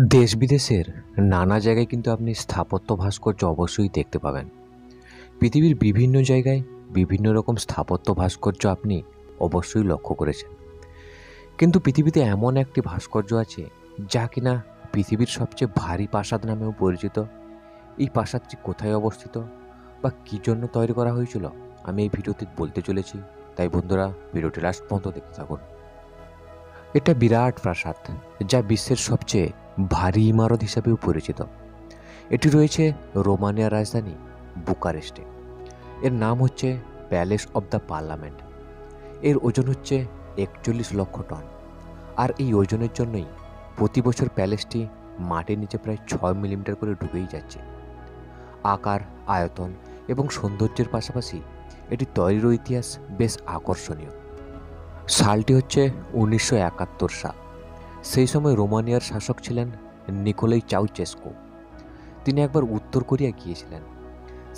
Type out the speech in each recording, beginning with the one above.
देश विदेशेर नाना जगह किन्तु आपनी स्थापत्य भास्कर्य अवश्यई देखते पाबेन। पृथिवीर विभिन्न जगह विभिन्न रकम स्थापत्य भास्कर्य आपनी अवश्यई लक्ष्य करेछेन, किन्तु पृथिवीते एमन एकटी भास्कर्य आछे जा किना पृथिवीर सबचेये भारी प्रासाद नामेओ परिचित। एई प्रासादटी कोथाय अवस्थित बा कि जोन्नो तैरि करा हयेछिलो आमि एई भिडियोते बोलते चलेछि, ताई बन्धुरा भिडियोटी लास्ट पर्यन्त देखते थाकुन। एटा बिराट प्रासाद जा विश्वेर सबचेये भारी इमारत हिसाबेও परिचित। एटी रयेছে रोमानियार राजधानी बुकारेस्टे। एर नाम হচ্ছে প্যালেস অফ দ্য পার্লামেন্ট। एर ओजन হচ্ছে 41 লক্ষ টন। আর এই ওজনের জন্যই প্রতি বছর প্যালেসটি মাটির নিচে প্রায় 6 মিলিমিটার করে ডুবেই যাচ্ছে। আকার, আয়তন এবং সৌন্দর্যের পাশাপাশি এটি তৈরির ইতিহাস বেশ আকর্ষণীয়। সালটি হচ্ছে 1971 সাল। সেই সময় রোমানিয়ার শাসক ছিলেন নিকোলাই চাউচেস্কু। তিনি একবার উত্তর কোরিয়া গিয়েছিলেন,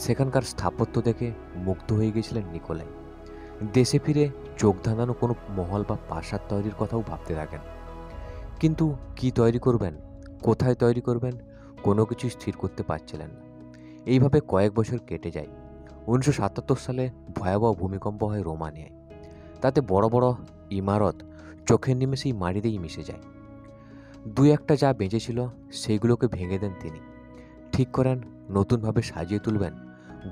সেখানকার স্থাপত্য দেখে মুগ্ধ হয়ে গিয়েছিলেন নিকোলাই। দেশে ফিরে চোখ ধাঁধানো কোনো মহল বা প্রাসাদ তৈরির কথাও ভাবতে থাকেন, কিন্তু কি তৈরি করবেন, কোথায় তৈরি করবেন, কোনো কিছু স্থির করতে পারছিলেন না। এইভাবে কয়েক বছর কেটে যায়। 1977 সালে ভয়াবহ ভূমিকম্প হয় রোমানিয়ায়। তাতে বড় বড় ইমারত চোখের নিমেষেই মাটিতেই মিশে যায়। দুই একটা যা বেঁচে ছিল সেইগুলোকে ভেঙে দেন তিনি। ঠিক করেন নতুনভাবে সাজিয়ে তুলবেন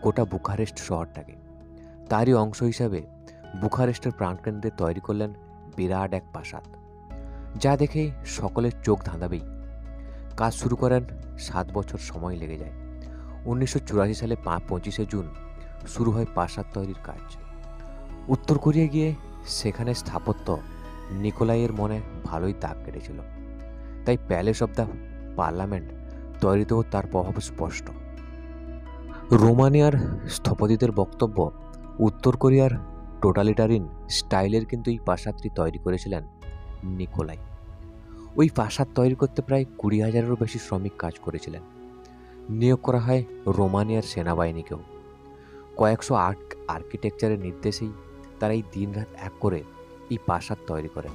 গোটা বুখারেস্ট শহরটাকে। তারই অংশ হিসাবে বুখারেস্টের প্রাণকেন্দ্রে তৈরি করলেন বিরাট এক প্রাসাদ, যা দেখেই সকলের চোখ ধাঁধাবেই। কাজ শুরু করেন, 7 বছর সময় লেগে যায়। 1984 সালে 25শে জুন শুরু হয় প্রাসাদ তৈরির কাজ। উত্তর কোরিয়া গিয়ে সেখানে স্থাপত্য নিকোলাইয়ের মনে ভালোই দাগ কেটেছিল, তাই প্যালেস অব দ্য পার্লামেন্ট তৈরিতেও তার প্রভাব স্পষ্ট। রোমানিয়ার স্থপতিদের বক্তব্য, উত্তর কোরিয়ার টোটালিটারিন স্টাইলের কিন্তু এই প্রাসাদটি তৈরি করেছিলেন নিকোলাই। ওই প্রাসাদ তৈরি করতে প্রায় 20,000-এরও বেশি শ্রমিক কাজ করেছিলেন। নিয়োগ করা হয় রোমানিয়ার সেনাবাহিনীকেও। 108 আর্কিটেকচারের নির্দেশেই তারা এই দিন রাত এক করে এই প্রাসাদ তৈরি করেন।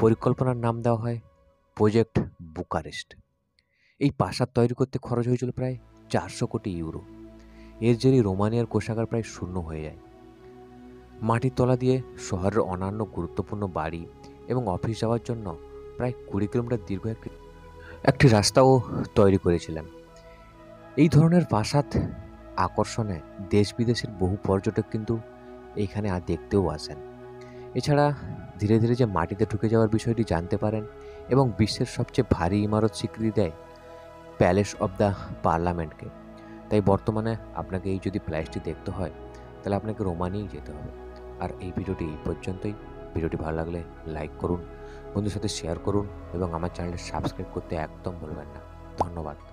পরিকল্পনার নাম দেওয়া হয় প্রজেক্ট বুকারেস্ট। এই প্রাসাদ তৈরি করতে খরচ হয়েছিল প্রায় 400 কোটি ইউরো। এর জেরে রোমানিয়ার কোষাগার প্রায় শূন্য হয়ে যায়। মাটির তলা দিয়ে শহরের অন্যান্য গুরুত্বপূর্ণ বাড়ি এবং অফিস যাওয়ার জন্য প্রায় 20 কিলোমিটার দীর্ঘ একটি রাস্তাও তৈরি করেছিলেন। এই ধরনের প্রাসাদ আকর্ষণে দেশ বিদেশের বহু পর্যটক কিন্তু এখানে আর দেখতেও আসেন। এছাড়া ধীরে ধীরে যে মাটিতে ঢুকে যাওয়ার বিষয়টি জানতে পারেন এবং বিশ্বের সবচেয়ে ভারী ইমারত স্বীকৃতি দেয় প্যালেস অব দ্য পার্লামেন্টকে। তাই বর্তমানে আপনাকে এই যদি প্যালেসটি দেখতে হয় তাহলে আপনাকে রোমানিয়ায় যেতে হবে। আর এই ভিডিওটি এই পর্যন্তই। ভিডিওটি ভালো লাগলে লাইক করুন, বন্ধুর সাথে শেয়ার করুন এবং আমার চ্যানেলটি সাবস্ক্রাইব করতে একদম ভুলবেন না। ধন্যবাদ।